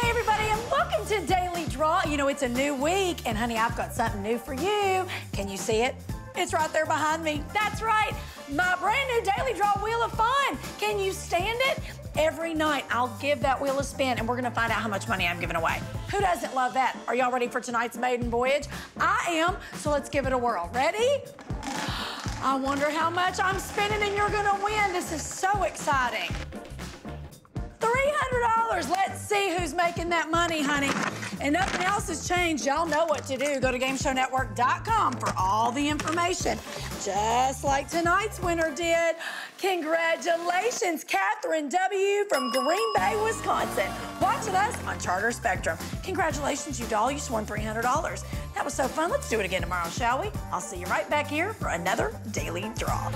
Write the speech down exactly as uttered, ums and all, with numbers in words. Hey everybody, and welcome to Daily Draw. You know, it's a new week, and honey, I've got something new for you. Can you see it? It's right there behind me. That's right, my brand new Daily Draw Wheel of Fun. Can you stand it? Every night, I'll give that wheel a spin, and we're gonna find out how much money I'm giving away. Who doesn't love that? Are y'all ready for tonight's maiden voyage? I am, so let's give it a whirl. Ready? I wonder how much I'm spinning, and you're gonna win. This is so exciting. three hundred dollars. Let's see who's making that money, honey. And nothing else has changed. Y'all know what to do. Go to game show network dot com for all the information, just like tonight's winner did. Congratulations, Katherine W. from Green Bay, Wisconsin, watching us on Charter Spectrum. Congratulations, you doll. You just won three hundred dollars. That was so fun. Let's do it again tomorrow, shall we? I'll see you right back here for another Daily Draw.